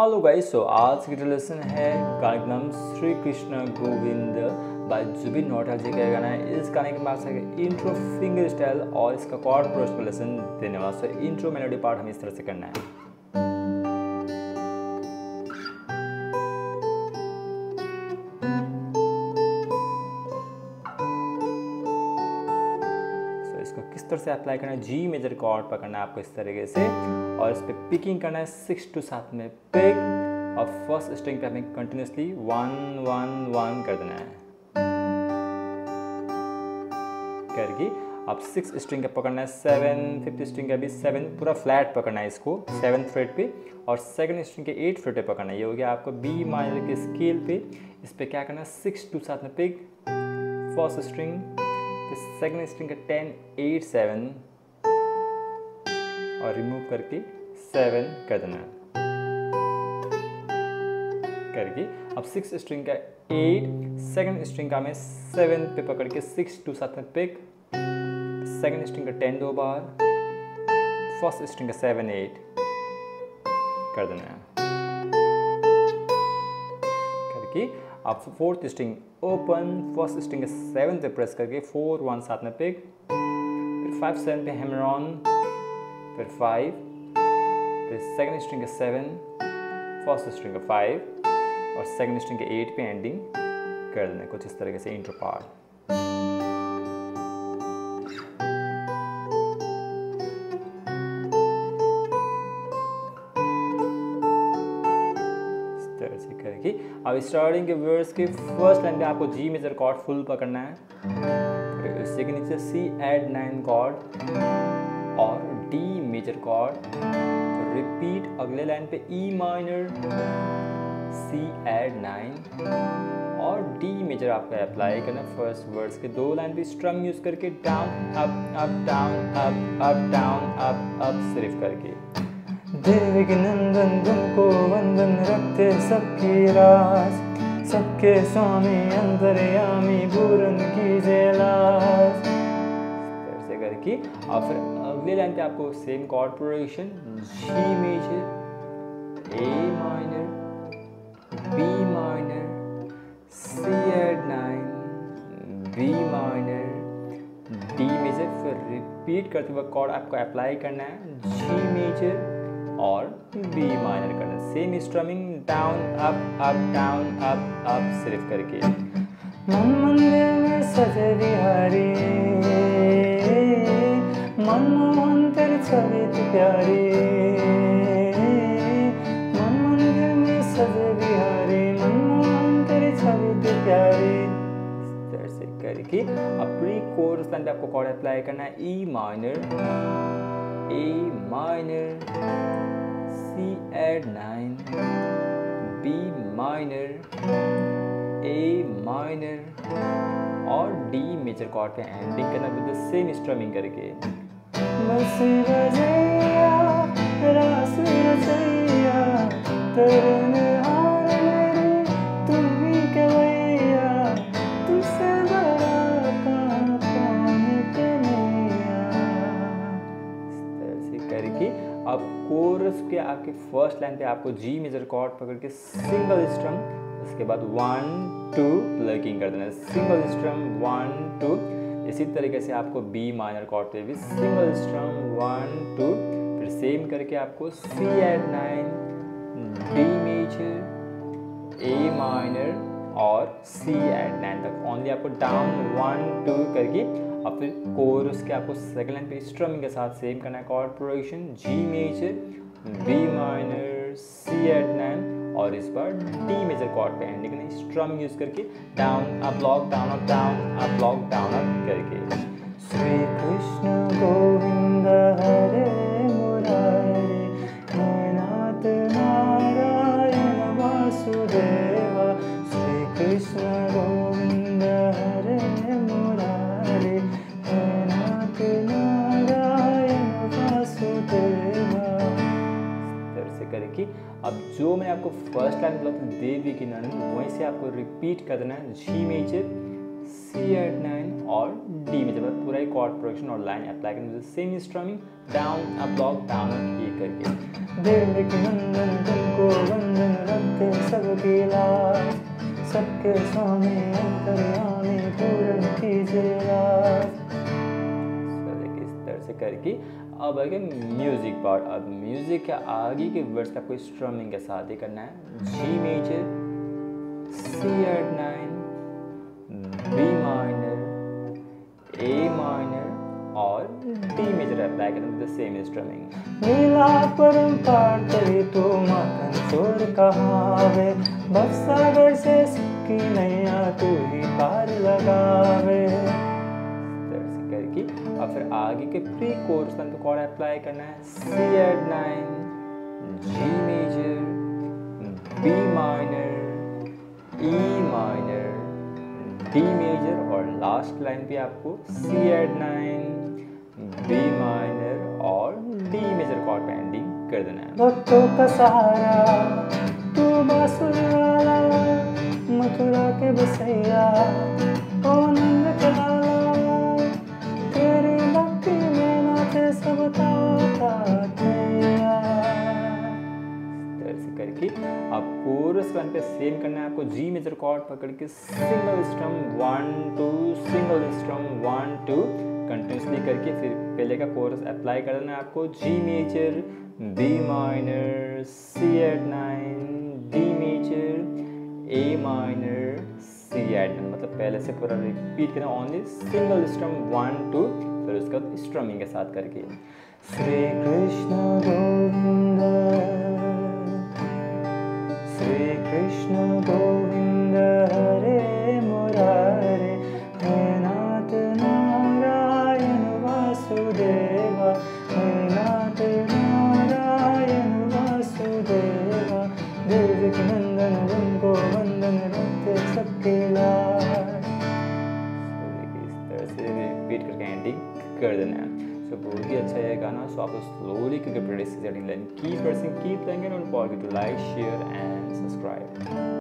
Hello guys, सो आज की lesson है कार्यक्रम श्री कृष्णा गोविंद बाय जुबिन नौटियाल जी का गाना है। इस गाने के बाद इंट्रो फिंगर स्टाइल और इसका कॉर्ड प्रोस्ट में लेसन देने वाला। सो इंट्रो मेलोडी पार्ट हमें इस तरह से करना है। से अप्लाई करना है, जी मेजर कॉर्ड पकड़ना है आपको इस तरीके से, और इस पे पिकिंग करना है 6 to 7 में पिक, और फर्स्ट स्ट्रिंग पे हमें कंटिन्यूसली 1 1 1 कर देना है करके। अब 6 स्ट्रिंग का पकड़ना है 7, 5th स्ट्रिंग का भी 7, पूरा फ्लैट पकड़ना है इसको 7th फ्रेट पे, और 2nd स्ट्रिंग के 8 फ्रेट पे पकड़ना है। ये हो गया आपको बी माइनर के स्केल पे। इस पे क्या करना है 6 to 7 में pick, first string, second string का 10 8 7 और रिमूव करके 7 कर देना करके। अब 6 स्ट्रिंग का 8, सेकेंड स्ट्रिंग का मैं 7 पे पकड़ के 6 to 7 में पिक, सेकेंड स्ट्रिंग का 10 दो बार, फर्स्ट स्ट्रिंग का 7 8 कर देना करके। आप 4th string open, first string 7 पे प्रेस करके 4 1 7 में पिक, फिर 5 7 पे हैमर ऑन, फिर 5, फिर 2nd स्ट्रिंग 7, फर्स्ट स्ट्रिंग 5 और 2nd स्ट्रिंग 8 पे एंडिंग कर देना। कुछ इस तरीके से इंट्रो पार्ट। अब स्टार्टिंग के वर्ड्स के फर्स्ट लाइन पे आपको जी मेजर कॉर्ड फुल पकड़ना है, फिर उसके नीचे सी एड 9 कॉर्ड और डी मेजर कॉर्ड, तो रिपीट अगले लाइन पे ई माइनर, सी एड 9 और डी मेजर आपको अप्लाई करना फर्स्ट वर्ड्स के। 2 लाइन पे स्ट्रम यूज करके down up down up down up सिर्फ करके। देवकी नंदन तुमको वंदन, रखते सबकी राज, सबके स्वामी अंतर्यामी, पूरन कीजिए लाज। फिर से करके और फिर अगले लाइन पे आपको same chord production, G major, A minor, B minor, C add 9, B minor, D major, फिर रिपीट करते हुए कॉर्ड आपको अप्लाई करना है, जी मेजर और बी माइनर करना, same strumming down up up सिर्फ करके। मन मंदिर में सजे बिहारी, मनमोहन तेरी छवि तो प्यारी, मन मंदिर में सजे बिहारी, मनमोहन तेरी छवि तो प्यारी। इस तरह से करके अब प्री कोरस लाइन पे आपको कॉर्ड अप्लाई करना है, E minor, A minor, C add 9, B minor, A minor और D major chord पे एंडिंग करना विद द सेम स्ट्रमिंग करके। बस बजैया रास रचैया, तरन हार मेरी तुम ही कवैया, तुझसे बड़ा कौन कन्हैया। इस तरह से करके अब कोरस के आपके फर्स्ट लाइन पे आपको जी मेजर कॉर्ड पकड़ के सिंगल स्ट्रम, उसके बाद 1 2 प्लकिंग कर देना, सिंगल स्ट्रम 1 2। इसी तरीके से आपको बी माइनर कॉर्ड पे भी सिंगल स्ट्रम 1 2, फिर सेम करके आपको C add 9, D major, A minor और सी एड 9 तक ओनली आपको डाउन 1 2 करके। और फिर कोरस के आपको सेकंड लाइन पे स्ट्रमिंग के साथ सेम करना है chord production, G major, B minor, C add 9 और इस बार डी मेजर कॉर्ड पे एंडिंग करना, स्ट्रम यूज करके down up lock down up down up lock down up करके। श्री कृष्ण गोविंद हरे मुरारी, हे नाथ नारायण वासुदेवा, श्री कृष्ण गोविंद हरे मुरारी, नारायण वासुदेवा। इस तरह से करके अब जो मैं आपको फर्स्ट लाइन बोला था देवी की नंदन, वहीं से आपको रिपीट कर देना है, जी मेजर, सी एड 9 और डी मेजर, पूरा ही कॉर्ड प्रोडक्शन और लाइन अप्लाई करना same strumming down up lock down ये करके। देवी की नंदन तुमको अकेला सबके सामने अंतर्यामी पूर्ण कीजिएगा। इस तरह से करके अब आगे म्यूजिक पार्ट। अब म्यूजिक के आगे के वर्ड्स का आपको स्ट्रमिंग के साथ ही करना है। G major, C♭9, B minor, A minor और D मेजर अप्लाई करना विद द सेम स्ट्रमिंग। नीला परंपार करे तो माखन चोर कहावे, बक्सागर से सिक्की नैया तू ही पार लगावे। और फिर आगे के प्री कोर्स का कॉर्ड अप्लाई करना है। C♭9, G major, B minor, E minor, D major और लास्ट लाइन पे आपको C♭9, B माइनर और D मेजर कॉर्ड पे एंडिंग कर देना है। भक्तों का सहारा तू वासुदेवा, मथुरा के बसैया कौन करके। अब कोरस लाइन पे सेम करना है आपको। जी मेजर कॉर्ड पकड़ के single strum 1 2 single strum 1 2 continuously करके फिर पहले का कोरस अप्लाई कर देना है आपको। G major, B minor, C♭9, D major, A minor, C♭9, मतलब पहले से पूरा रिपीट करना ओनली सिंगल स्ट्रम 1 2 फिर उसका स्ट्रमिंग के साथ करके। श्री कृष्ण गोविंद, श्री कृष्ण गोविंद हरे मुरारे, हे नाथ नारायण वासुदेवा, हे नाथ नारायण वासुदेवा। देवकी नंदन उनको वंदन रखते सबके लाल। इस तरह से रिपीट करके एंडिंग कर देना है। तो बहुत ही अच्छा है गाना। सो आप स्लोली करके practice keep pressing keep like share and subscribe.